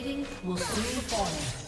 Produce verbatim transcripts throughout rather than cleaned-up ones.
plating will soon fall.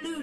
Blue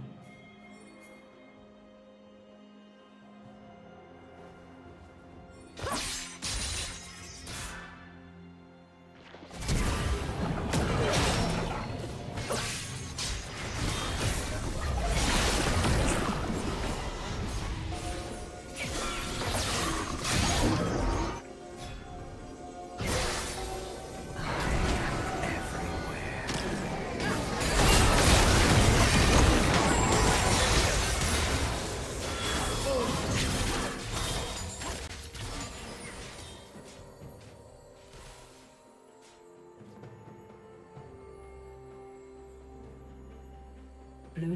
Blue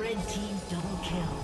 Red team double kill.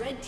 Red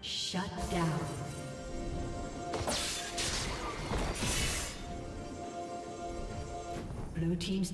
Shut down. Blue team's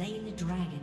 slain the dragon.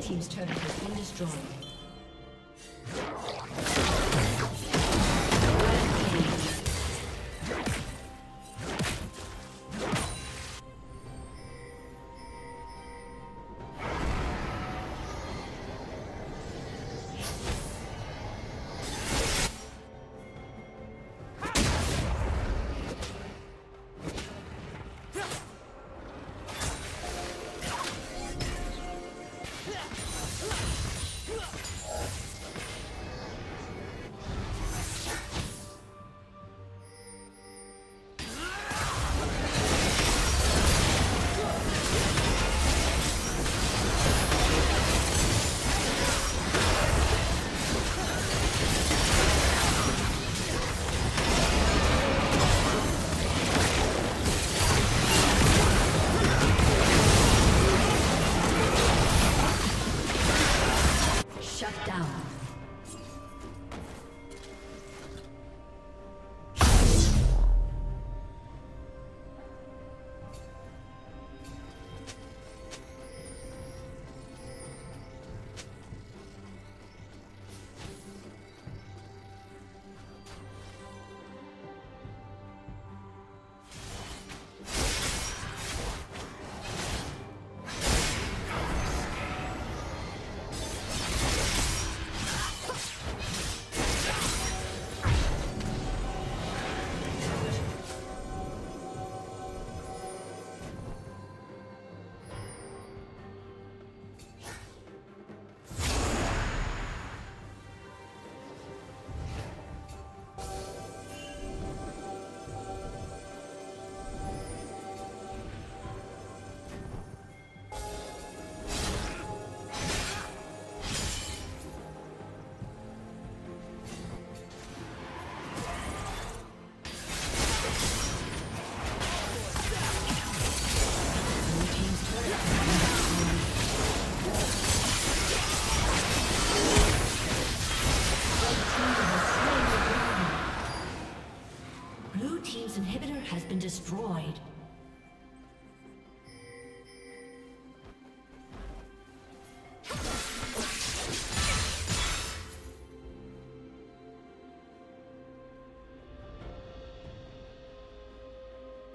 Team's turret has been destroyed.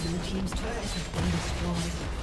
Blue team's turret has been destroyed.